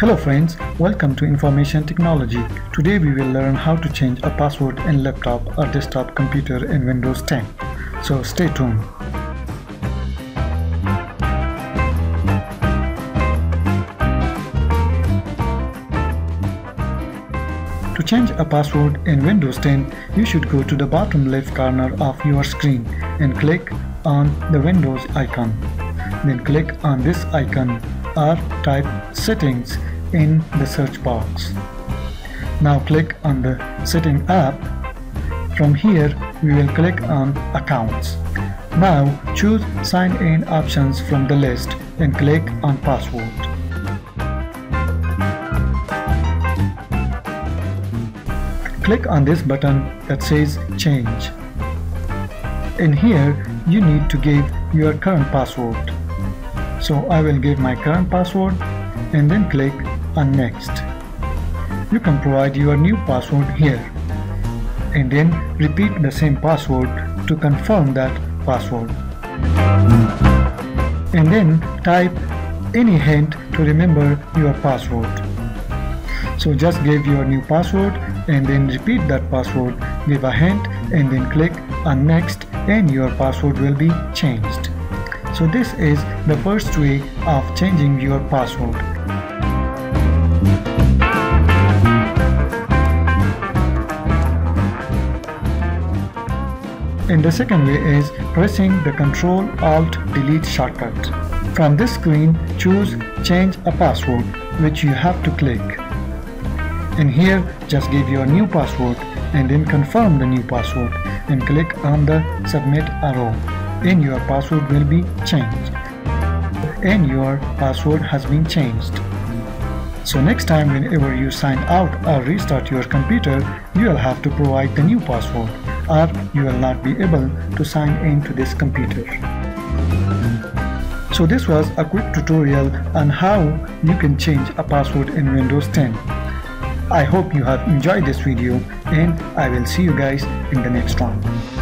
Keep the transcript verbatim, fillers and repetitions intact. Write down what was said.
Hello friends, welcome to Information Technology. Today we will learn how to change a password in laptop or desktop computer in Windows ten. So stay tuned. To change a password in Windows ten, you should go to the bottom left corner of your screen and click on the Windows icon. Then click on this icon or type Settings in the search box. Now click on the Setting app. From here we will click on Accounts. Now choose Sign In options from the list and click on Password. Click on this button that says Change. In here you need to give your current password. So I will give my current password and then click on Next. You can provide your new password here and then repeat the same password to confirm that password. And then type any hint to remember your password. So just give your new password and then repeat that password, give a hint and then click on Next and your password will be changed. So this is the first way of changing your password. And the second way is pressing the Control Alt Delete shortcut. From this screen, choose Change a Password, which you have to click. And here, just give your new password and then confirm the new password and click on the Submit arrow. And your password will be changed. And your password has been changed. So next time whenever you sign out or restart your computer, you will have to provide the new password or you will not be able to sign in to this computer. So this was a quick tutorial on how you can change a password in Windows ten. I hope you have enjoyed this video and I will see you guys in the next one.